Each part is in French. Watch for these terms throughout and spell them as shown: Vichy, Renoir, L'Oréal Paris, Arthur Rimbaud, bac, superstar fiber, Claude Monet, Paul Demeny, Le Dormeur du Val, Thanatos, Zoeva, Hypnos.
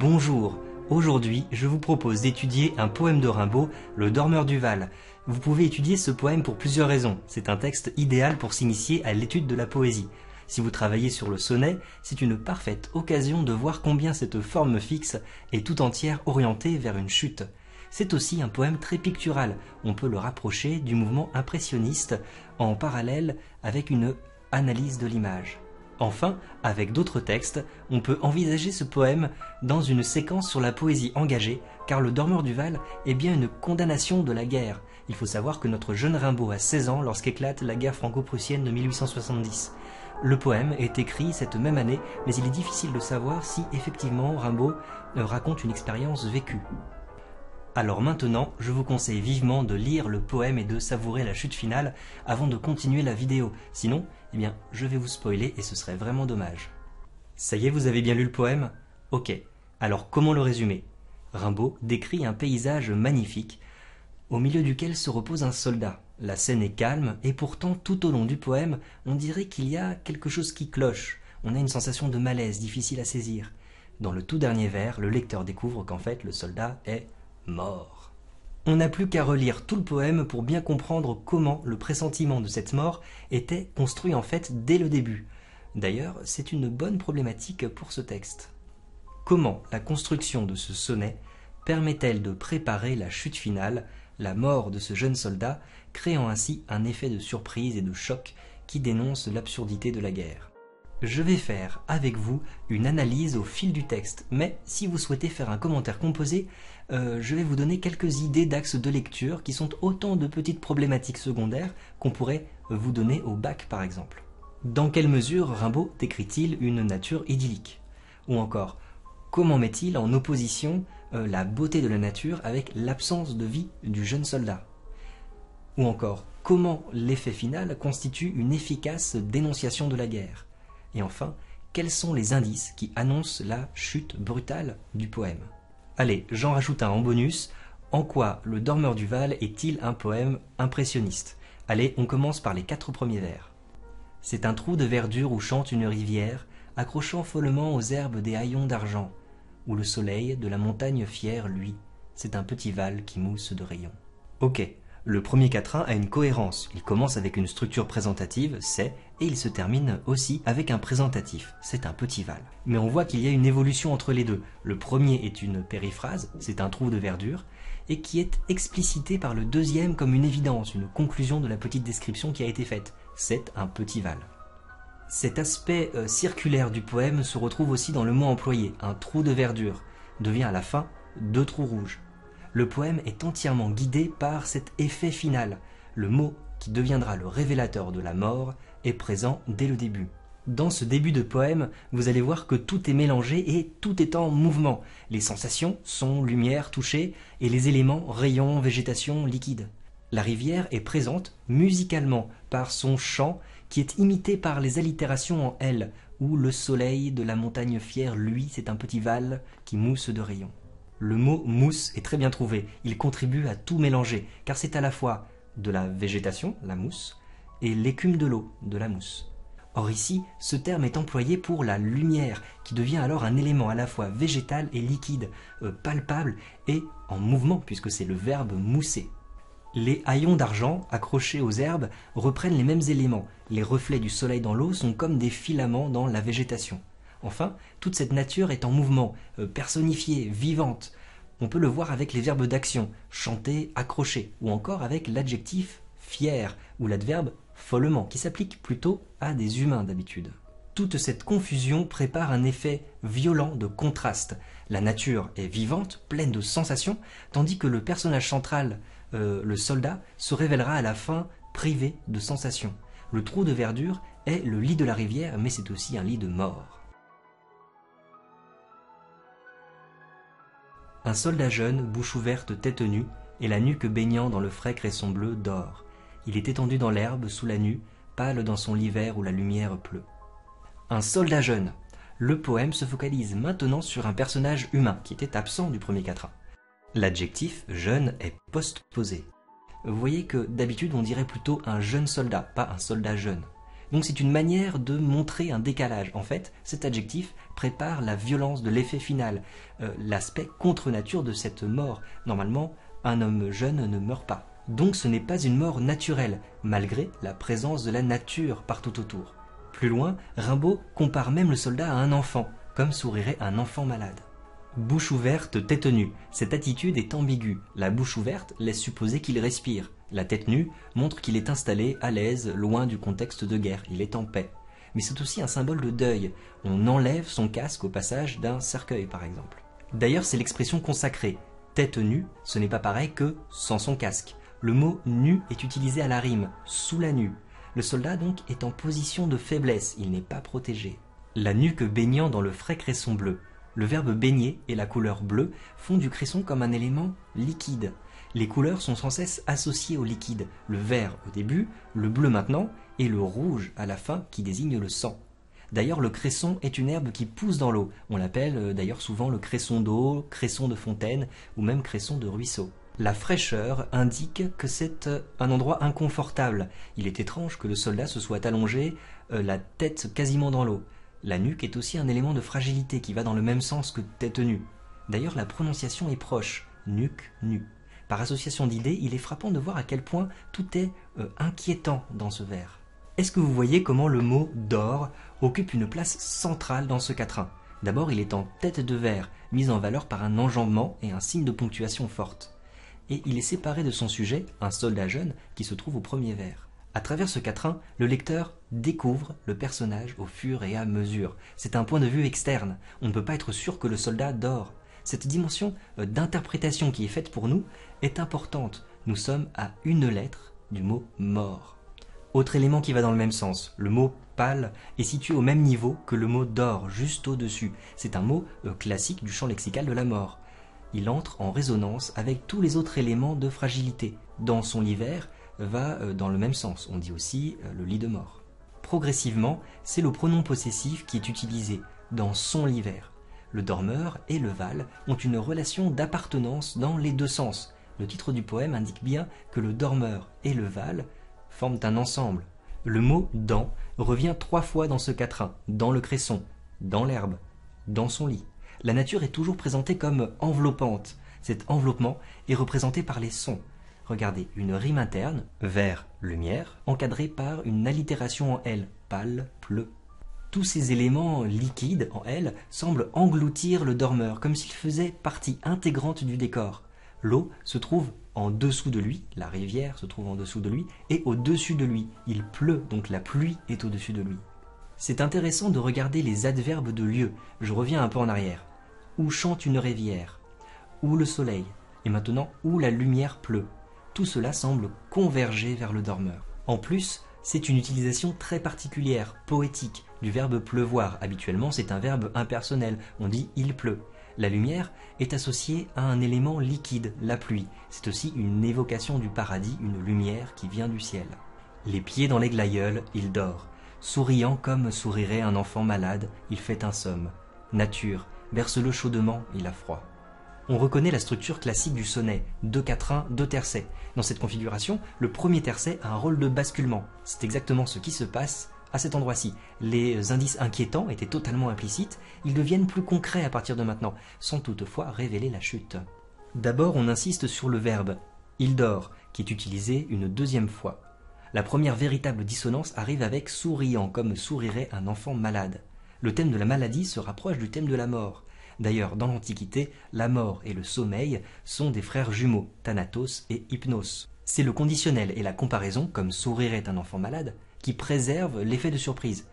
Bonjour, aujourd'hui je vous propose d'étudier un poème de Rimbaud, Le Dormeur du Val. Vous pouvez étudier ce poème pour plusieurs raisons, c'est un texte idéal pour s'initier à l'étude de la poésie. Si vous travaillez sur le sonnet, c'est une parfaite occasion de voir combien cette forme fixe est tout entière orientée vers une chute. C'est aussi un poème très pictural, on peut le rapprocher du mouvement impressionniste en parallèle avec une analyse de l'image. Enfin, avec d'autres textes, on peut envisager ce poème dans une séquence sur la poésie engagée, car le Dormeur du Val est bien une condamnation de la guerre. Il faut savoir que notre jeune Rimbaud a 16 ans lorsqu'éclate la guerre franco-prussienne de 1870. Le poème est écrit cette même année, mais il est difficile de savoir si effectivement Rimbaud raconte une expérience vécue. Alors maintenant, je vous conseille vivement de lire le poème et de savourer la chute finale avant de continuer la vidéo. Sinon, je vais vous spoiler et ce serait vraiment dommage. Ça y est, vous avez bien lu le poème? Ok, alors comment le résumer? Rimbaud décrit un paysage magnifique au milieu duquel se repose un soldat. La scène est calme et pourtant tout au long du poème, on dirait qu'il y a quelque chose qui cloche. On a une sensation de malaise difficile à saisir. Dans le tout dernier vers, le lecteur découvre qu'en fait le soldat est... mort. On n'a plus qu'à relire tout le poème pour bien comprendre comment le pressentiment de cette mort était construit en fait dès le début. D'ailleurs, c'est une bonne problématique pour ce texte. Comment la construction de ce sonnet permet-elle de préparer la chute finale, la mort de ce jeune soldat, créant ainsi un effet de surprise et de choc qui dénonce l'absurdité de la guerre ? Je vais faire avec vous une analyse au fil du texte, mais si vous souhaitez faire un commentaire composé, je vais vous donner quelques idées d'axes de lecture qui sont autant de petites problématiques secondaires qu'on pourrait vous donner au bac par exemple. Dans quelle mesure Rimbaud décrit-il une nature idyllique? Ou encore, comment met-il en opposition la beauté de la nature avec l'absence de vie du jeune soldat? Ou encore, comment l'effet final constitue une efficace dénonciation de la guerre? Et enfin, quels sont les indices qui annoncent la chute brutale du poème? Allez, j'en rajoute un en bonus. En quoi le Dormeur du Val est-il un poème impressionniste? Allez, on commence par les 4 premiers vers. C'est un trou de verdure où chante une rivière, accrochant follement aux herbes des haillons d'argent, où le soleil de la montagne fière, lui, c'est un petit val qui mousse de rayons. Ok, le premier quatrain a une cohérence, il commence avec une structure présentative, c'est, et il se termine aussi avec un présentatif, c'est un petit val. Mais on voit qu'il y a une évolution entre les deux. Le premier est une périphrase, c'est un trou de verdure, et qui est explicité par le deuxième comme une évidence, une conclusion de la petite description qui a été faite, c'est un petit val. Cet aspect circulaire du poème se retrouve aussi dans le mot employé, un trou de verdure, devient à la fin deux trous rouges. Le poème est entièrement guidé par cet effet final. Le mot qui deviendra le révélateur de la mort est présent dès le début. Dans ce début de poème, vous allez voir que tout est mélangé et tout est en mouvement. Les sensations sont lumière, toucher, et les éléments rayons, végétation, liquide. La rivière est présente musicalement par son chant qui est imité par les allitérations en L, où le soleil de la montagne fière, lui, c'est un petit val qui mousse de rayons. Le mot « mousse » est très bien trouvé, il contribue à tout mélanger, car c'est à la fois de la végétation, la mousse, et l'écume de l'eau, de la mousse. Or ici, ce terme est employé pour la lumière, qui devient alors un élément à la fois végétal et liquide, palpable et en mouvement, puisque c'est le verbe « mousser ». Les haillons d'argent, accrochés aux herbes, reprennent les mêmes éléments. Les reflets du soleil dans l'eau sont comme des filaments dans la végétation. Enfin, toute cette nature est en mouvement, personnifiée, vivante. On peut le voir avec les verbes d'action, chanter, accrocher, ou encore avec l'adjectif fier, ou l'adverbe follement, qui s'applique plutôt à des humains d'habitude. Toute cette confusion prépare un effet violent de contraste. La nature est vivante, pleine de sensations, tandis que le personnage central, le soldat, se révélera à la fin privé de sensations. Le trou de verdure est le lit de la rivière, mais c'est aussi un lit de mort. Un soldat jeune, bouche ouverte, tête nue, et la nuque baignant dans le frais cresson bleu, dort. Il est étendu dans l'herbe, sous la nue, pâle dans son lit vert où la lumière pleut. Un soldat jeune. Le poème se focalise maintenant sur un personnage humain qui était absent du premier quatrain. L'adjectif « jeune » est postposé. Vous voyez que d'habitude on dirait plutôt un jeune soldat, pas un soldat jeune. Donc c'est une manière de montrer un décalage. En fait, cet adjectif prépare la violence de l'effet final, l'aspect contre-nature de cette mort. Normalement, un homme jeune ne meurt pas. Donc ce n'est pas une mort naturelle, malgré la présence de la nature partout autour. Plus loin, Rimbaud compare même le soldat à un enfant, comme sourirait un enfant malade. Bouche ouverte, tête nue. Cette attitude est ambiguë. La bouche ouverte laisse supposer qu'il respire. La tête nue montre qu'il est installé, à l'aise, loin du contexte de guerre. Il est en paix. Mais c'est aussi un symbole de deuil. On enlève son casque au passage d'un cercueil, par exemple. D'ailleurs, c'est l'expression consacrée. Tête nue, ce n'est pas pareil que sans son casque. Le mot « nu » est utilisé à la rime, sous la nue. Le soldat, donc, est en position de faiblesse. Il n'est pas protégé. La nuque baignant dans le frais cresson bleu. Le verbe baigner et la couleur bleue font du cresson comme un élément liquide. Les couleurs sont sans cesse associées au liquide, le vert au début, le bleu maintenant et le rouge à la fin qui désigne le sang. D'ailleurs, le cresson est une herbe qui pousse dans l'eau. On l'appelle d'ailleurs souvent le cresson d'eau, cresson de fontaine ou même cresson de ruisseau. La fraîcheur indique que c'est un endroit inconfortable. Il est étrange que le soldat se soit allongé, la tête quasiment dans l'eau. La nuque est aussi un élément de fragilité qui va dans le même sens que tête nue. D'ailleurs, la prononciation est proche, nuque, nu. Par association d'idées, il est frappant de voir à quel point tout est inquiétant dans ce vers. Est-ce que vous voyez comment le mot « d'or » occupe une place centrale dans ce quatrain? D'abord, il est en tête de vers, mis en valeur par un enjambement et un signe de ponctuation forte. Et il est séparé de son sujet, un soldat jeune, qui se trouve au premier vers. À travers ce quatrain, le lecteur découvre le personnage au fur et à mesure. C'est un point de vue externe. On ne peut pas être sûr que le soldat dort. Cette dimension d'interprétation qui est faite pour nous est importante. Nous sommes à une lettre du mot « mort ». Autre élément qui va dans le même sens, le mot « pâle » est situé au même niveau que le mot « dort », juste au-dessus. C'est un mot classique du champ lexical de la mort. Il entre en résonance avec tous les autres éléments de fragilité. Dans son hiver, va dans le même sens, on dit aussi le lit de mort. Progressivement, c'est le pronom possessif qui est utilisé dans son l'hiver. Le dormeur et le val ont une relation d'appartenance dans les deux sens. Le titre du poème indique bien que le dormeur et le val forment un ensemble. Le mot « dans » revient 3 fois dans ce quatrain, dans le cresson, dans l'herbe, dans son lit. La nature est toujours présentée comme enveloppante. Cet enveloppement est représenté par les sons. Regardez, une rime interne, vert, lumière, encadrée par une allitération en L, pâle, pleu. Tous ces éléments liquides en L semblent engloutir le dormeur, comme s'il faisait partie intégrante du décor. L'eau se trouve en dessous de lui, la rivière se trouve en dessous de lui, et au-dessus de lui, il pleut, donc la pluie est au-dessus de lui. C'est intéressant de regarder les adverbes de lieu, je reviens un peu en arrière. Où chante une rivière, où le soleil, et maintenant où la lumière pleut. Tout cela semble converger vers le dormeur. En plus, c'est une utilisation très particulière, poétique, du verbe pleuvoir. Habituellement, c'est un verbe impersonnel, on dit « il pleut ». La lumière est associée à un élément liquide, la pluie. C'est aussi une évocation du paradis, une lumière qui vient du ciel. Les pieds dans les glaïeuls, il dort. Souriant comme sourirait un enfant malade, il fait un somme. Nature, berce-le chaudement, il a froid. On reconnaît la structure classique du sonnet, 2 quatrains, 2 tercets. Dans cette configuration, le premier tercet a un rôle de basculement. C'est exactement ce qui se passe à cet endroit-ci. Les indices inquiétants étaient totalement implicites, ils deviennent plus concrets à partir de maintenant, sans toutefois révéler la chute. D'abord, on insiste sur le verbe « il dort » qui est utilisé une 2e fois. La première véritable dissonance arrive avec « souriant » comme sourirait un enfant malade. Le thème de la maladie se rapproche du thème de la mort. D'ailleurs, dans l'Antiquité, la mort et le sommeil sont des frères jumeaux, Thanatos et Hypnos. C'est le conditionnel et la comparaison, comme sourirait un enfant malade, qui préserve l'effet de surprise.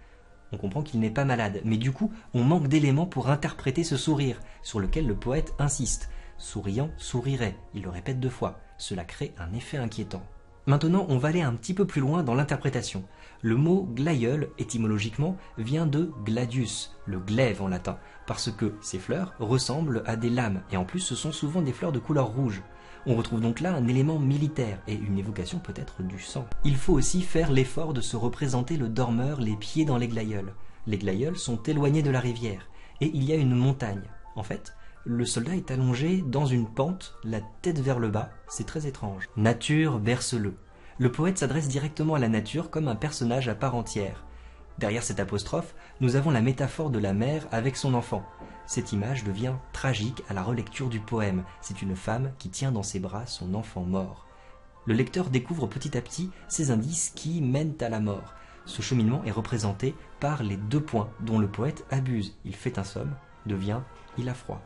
On comprend qu'il n'est pas malade, mais du coup, on manque d'éléments pour interpréter ce sourire, sur lequel le poète insiste. Souriant, sourirait, il le répète 2 fois. Cela crée un effet inquiétant. Maintenant, on va aller un petit peu plus loin dans l'interprétation. Le mot « glaïeul », étymologiquement, vient de « gladius », le glaive en latin, parce que ces fleurs ressemblent à des lames, et en plus ce sont souvent des fleurs de couleur rouge. On retrouve donc là un élément militaire, et une évocation peut-être du sang. Il faut aussi faire l'effort de se représenter le dormeur les pieds dans les glaïeuls. Les glaïeuls sont éloignés de la rivière, et il y a une montagne. En fait, le soldat est allongé dans une pente, la tête vers le bas, c'est très étrange. Nature berce-le. Le poète s'adresse directement à la nature comme un personnage à part entière. Derrière cette apostrophe, nous avons la métaphore de la mère avec son enfant. Cette image devient tragique à la relecture du poème. C'est une femme qui tient dans ses bras son enfant mort. Le lecteur découvre petit à petit ces indices qui mènent à la mort. Ce cheminement est représenté par les deux points dont le poète abuse. Il fait un somme, devient il a froid.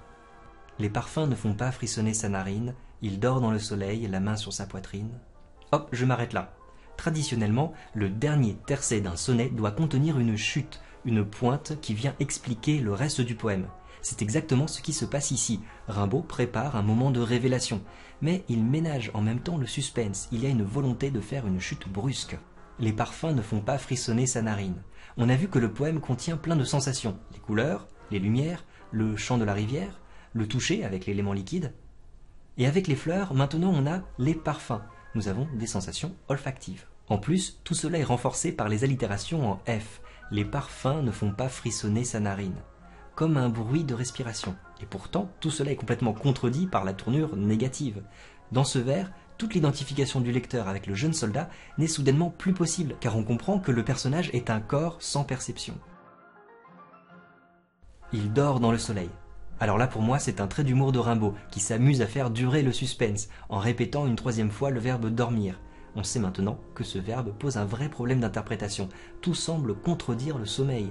Les parfums ne font pas frissonner sa narine, il dort dans le soleil, la main sur sa poitrine. Hop, je m'arrête là. Traditionnellement, le dernier tercet d'un sonnet doit contenir une chute, une pointe qui vient expliquer le reste du poème. C'est exactement ce qui se passe ici. Rimbaud prépare un moment de révélation, mais il ménage en même temps le suspense. Il y a une volonté de faire une chute brusque. Les parfums ne font pas frissonner sa narine. On a vu que le poème contient plein de sensations. Les couleurs, les lumières, le chant de la rivière, le toucher avec l'élément liquide. Et avec les fleurs, maintenant on a les parfums. Nous avons des sensations olfactives. En plus, tout cela est renforcé par les allitérations en F. Les parfums ne font pas frissonner sa narine. Comme un bruit de respiration. Et pourtant, tout cela est complètement contredit par la tournure négative. Dans ce vers, toute l'identification du lecteur avec le jeune soldat n'est soudainement plus possible, car on comprend que le personnage est un corps sans perception. Il dort dans le soleil. Alors là, pour moi, c'est un trait d'humour de Rimbaud, qui s'amuse à faire durer le suspense, en répétant une troisième fois le verbe « dormir ». On sait maintenant que ce verbe pose un vrai problème d'interprétation. Tout semble contredire le sommeil.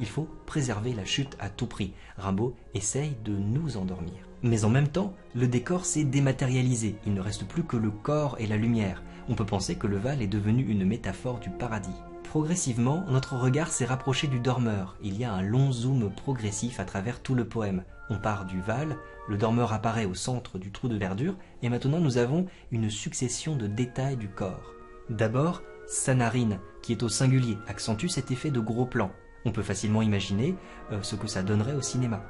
Il faut préserver la chute à tout prix. Rimbaud essaye de nous endormir. Mais en même temps, le décor s'est dématérialisé. Il ne reste plus que le corps et la lumière. On peut penser que le Val est devenu une métaphore du paradis. Progressivement, notre regard s'est rapproché du dormeur. Il y a un long zoom progressif à travers tout le poème. On part du Val, le dormeur apparaît au centre du trou de verdure, et maintenant nous avons une succession de détails du corps. D'abord, sa narine, qui est au singulier, accentue cet effet de gros plan. On peut facilement imaginer ce que ça donnerait au cinéma.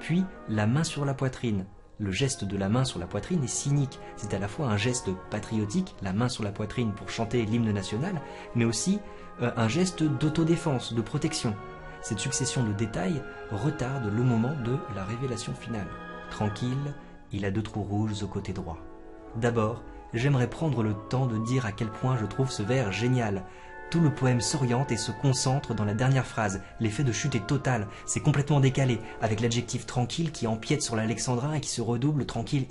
Puis, la main sur la poitrine. Le geste de la main sur la poitrine est cynique. C'est à la fois un geste patriotique, la main sur la poitrine pour chanter l'hymne national, mais aussi un geste d'autodéfense, de protection. Cette succession de détails retarde le moment de la révélation finale. Tranquille, il a deux trous rouges au côté droit. D'abord, j'aimerais prendre le temps de dire à quel point je trouve ce vers génial. Tout le poème s'oriente et se concentre dans la dernière phrase. L'effet de chute est total, c'est complètement décalé, avec l'adjectif tranquille qui empiète sur l'alexandrin et qui se redouble, tranquille,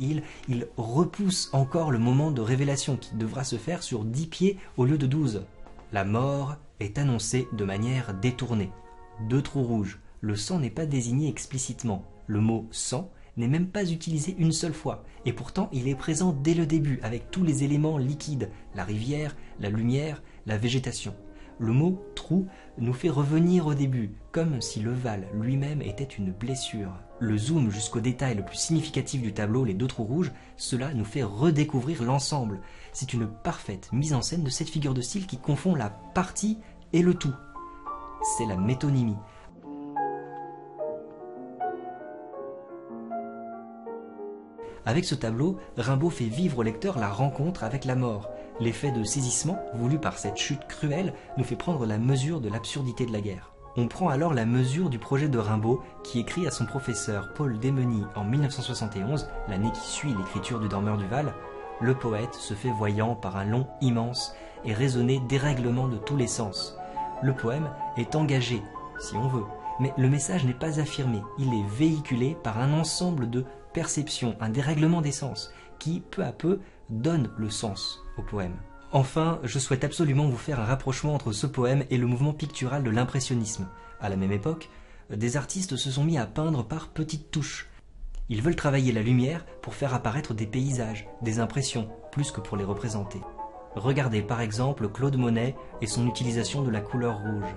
il repousse encore le moment de révélation qui devra se faire sur 10 pieds au lieu de 12. La mort est annoncée de manière détournée. Deux trous rouges, le sang n'est pas désigné explicitement. Le mot « sang » n'est même pas utilisé une seule fois, et pourtant il est présent dès le début avec tous les éléments liquides, la rivière, la lumière, la végétation. Le mot « trou » nous fait revenir au début, comme si le Val lui-même était une blessure. Le zoom jusqu'au détail le plus significatif du tableau, les deux trous rouges, cela nous fait redécouvrir l'ensemble. C'est une parfaite mise en scène de cette figure de style qui confond la partie et le tout. C'est la métonymie. Avec ce tableau, Rimbaud fait vivre au lecteur la rencontre avec la mort. L'effet de saisissement, voulu par cette chute cruelle, nous fait prendre la mesure de l'absurdité de la guerre. On prend alors la mesure du projet de Rimbaud, qui écrit à son professeur Paul Demeny en 1971, l'année qui suit l'écriture du Dormeur du Val. Le poète se fait voyant par un long immense et raisonné dérèglement de tous les sens. Le poème est engagé, si on veut, mais le message n'est pas affirmé, il est véhiculé par un ensemble de perception, un dérèglement des sens, qui, peu à peu, donne le sens au poème. Enfin, je souhaite absolument vous faire un rapprochement entre ce poème et le mouvement pictural de l'impressionnisme. À la même époque, des artistes se sont mis à peindre par petites touches. Ils veulent travailler la lumière pour faire apparaître des paysages, des impressions, plus que pour les représenter. Regardez par exemple Claude Monet et son utilisation de la couleur rouge.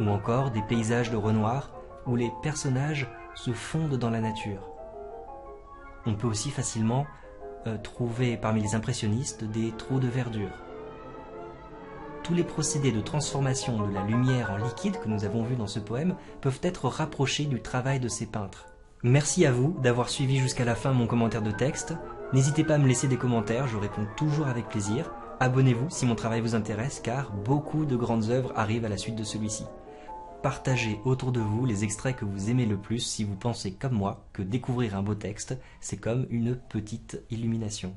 Ou encore des paysages de Renoir où les personnages se fondent dans la nature. On peut aussi facilement trouver parmi les impressionnistes des trous de verdure. Tous les procédés de transformation de la lumière en liquide que nous avons vus dans ce poème peuvent être rapprochés du travail de ces peintres. Merci à vous d'avoir suivi jusqu'à la fin mon commentaire de texte. N'hésitez pas à me laisser des commentaires, je réponds toujours avec plaisir. Abonnez-vous si mon travail vous intéresse car beaucoup de grandes œuvres arrivent à la suite de celui-ci. Partagez autour de vous les extraits que vous aimez le plus si vous pensez comme moi que découvrir un beau texte, c'est comme une petite illumination.